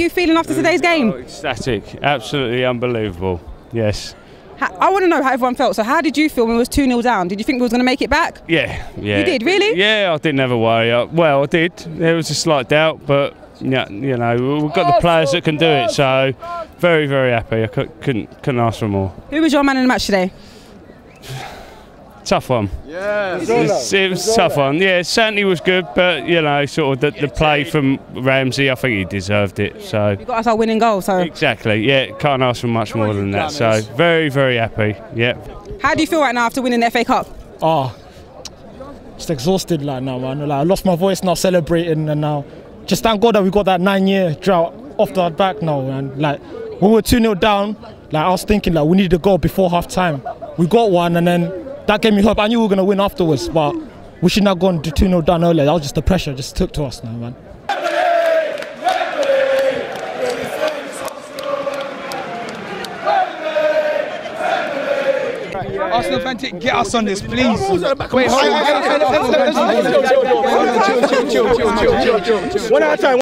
you feeling after today's game? Oh, ecstatic, absolutely unbelievable, yes. I want to know how everyone felt. So how did you feel when it was 2-0 down? Did you think we was going to make it back? Yeah. You did, really? Yeah, I didn't have a worry. Well, I did. There was a slight doubt, but yeah, you know, we've got the players that can do it. So very, very happy. I couldn't ask for more. Who was your man in the match today? Tough one. Yeah, it was a tough one. Yeah, it certainly was good, but you know, sort of the play from Ramsey, I think he deserved it. Yeah. So you got us our winning goal. So exactly, yeah, can't ask for much more than that. So very, very happy. Yeah. How do you feel right now after winning the FA Cup? Oh, just exhausted like now, man. Like, I lost my voice now celebrating, and now just thank God that we got that 9-year drought off our back now, man. Like we were 2-0 down. Like I was thinking, like we needed a goal before half time. We got one, and then. That gave me hope. I knew we were going to win afterwards, but we should not go and do 2-0 down earlier. That was just the pressure just took to us now, man. Arsenal Fan TV, get us on this, please. Wait, hold on. One at a time.